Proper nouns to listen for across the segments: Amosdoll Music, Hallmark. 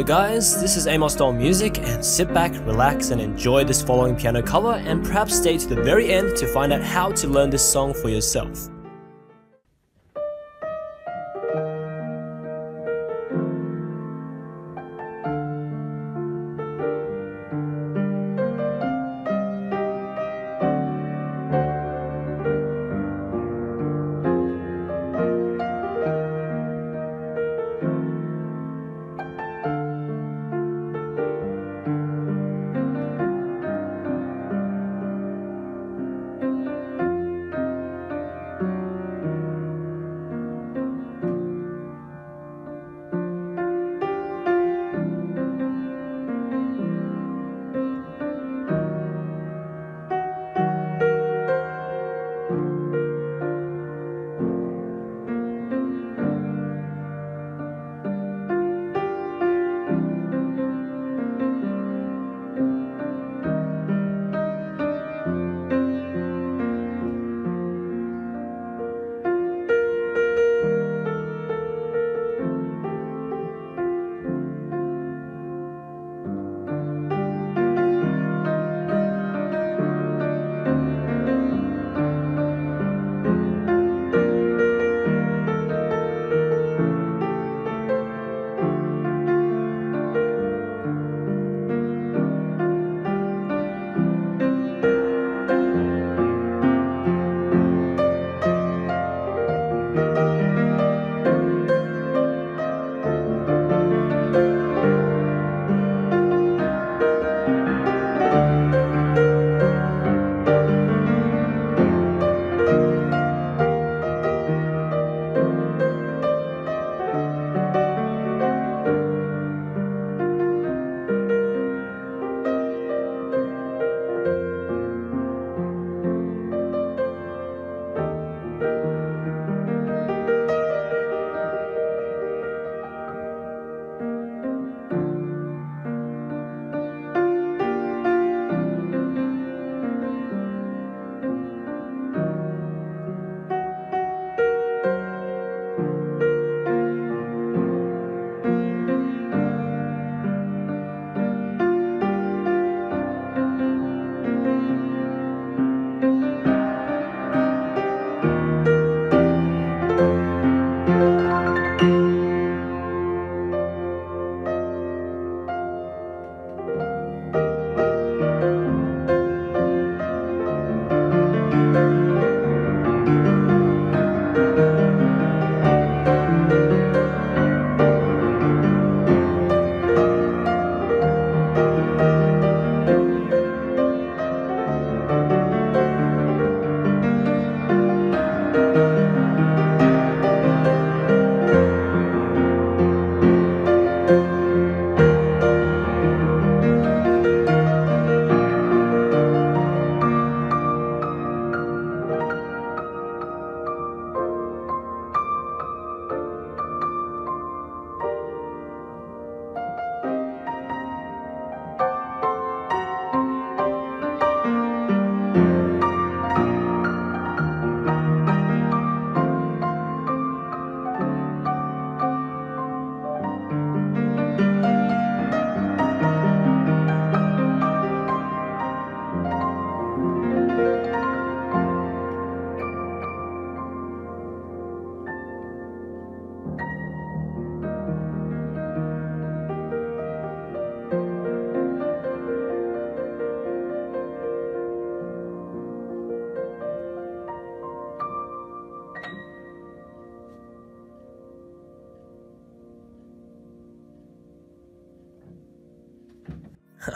Hello guys, this is Amosdoll Music, and sit back, relax and enjoy this following piano cover, and perhaps stay to the very end to find out how to learn this song for yourself.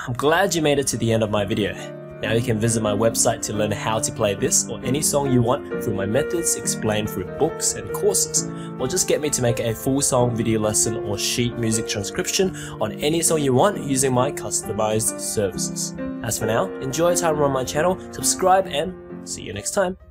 I'm glad you made it to the end of my video. Now you can visit my website to learn how to play this or any song you want through my methods explained through books and courses, or just get me to make a full song video lesson or sheet music transcription on any song you want using my customized services. As for now, enjoy your time on my channel, subscribe and see you next time.